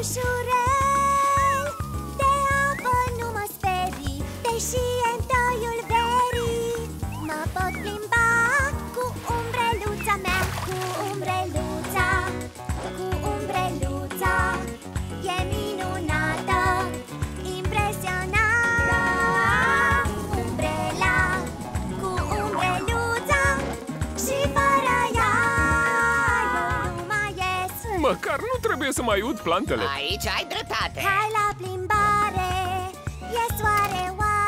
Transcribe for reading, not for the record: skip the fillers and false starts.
ușurel, de apă nu mă sperii, deși e întoiul verii. Mă pot plimba cu umbreluța mea, cu umbreluța, cu umbreluța. E minunată, impresionată, umbrela, cu umbreluța. Și fără ea nu mai ies. Măcar nu trebuie să mai ud plantele. Aici ai dreptate. Hai la plimbare, e soare oare.